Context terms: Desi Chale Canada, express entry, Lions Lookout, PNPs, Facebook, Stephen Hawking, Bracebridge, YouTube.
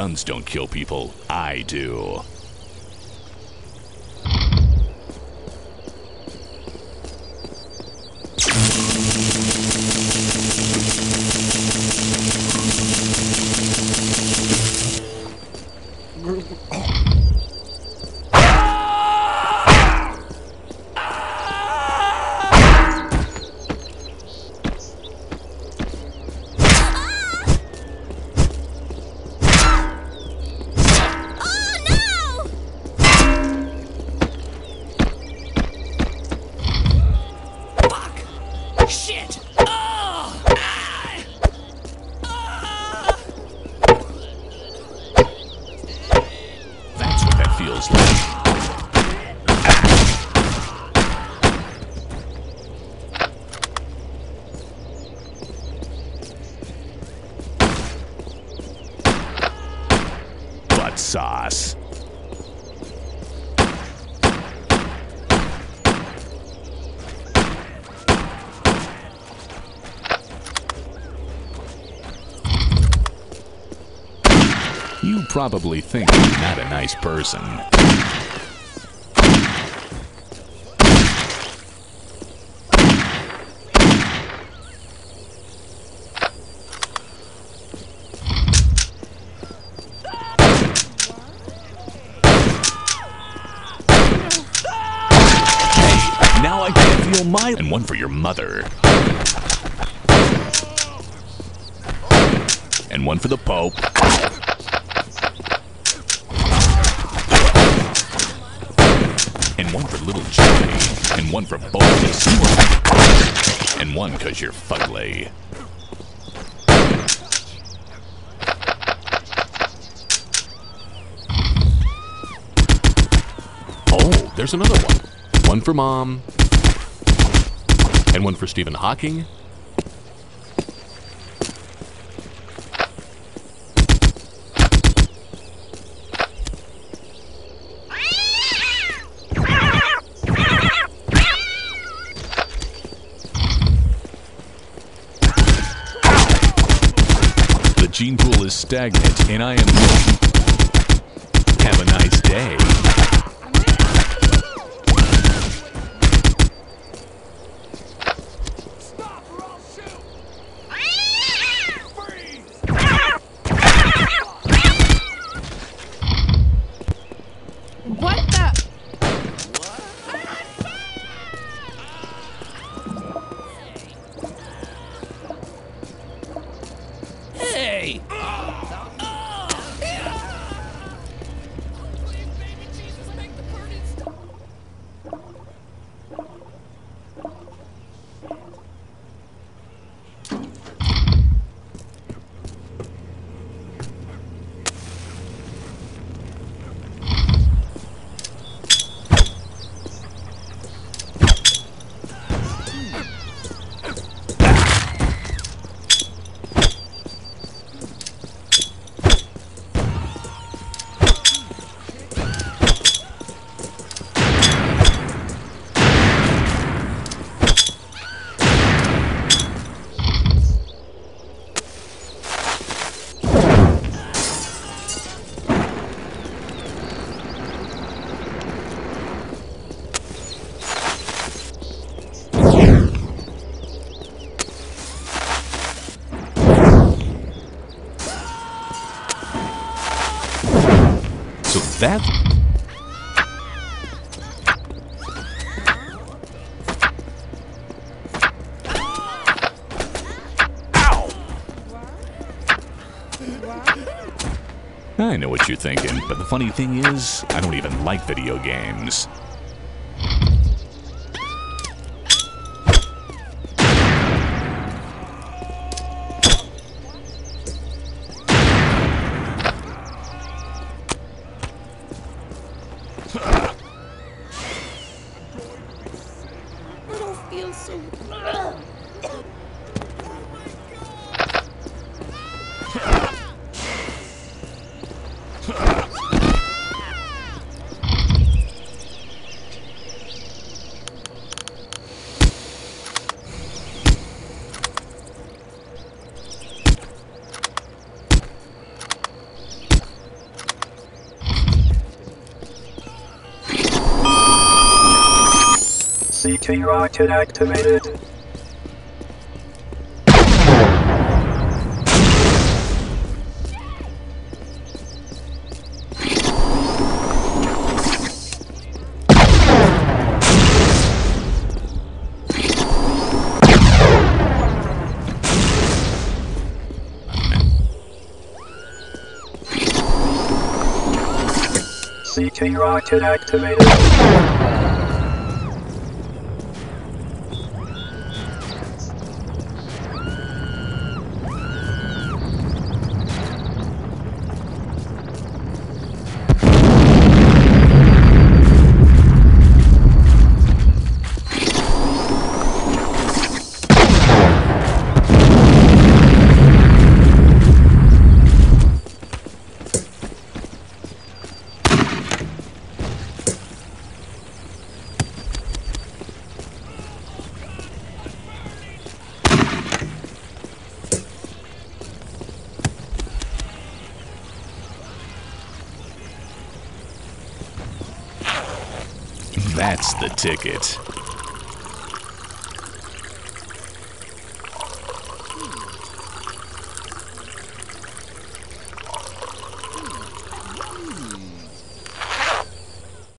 Guns don't kill people, I do. Sauce. You probably think I'm not a nice person. And one for your mother. And one for the Pope. And one for little Johnny. And one for both of us. And one cause you're fugly. Oh, there's another one. One for Mom. And one for Stephen Hawking. The gene pool is stagnant, and I am... Have a nice day. That? Ow! I know what you're thinking, but the funny thing is, I don't even like video games. CT rocket activated. CT rocket activated. That's the ticket.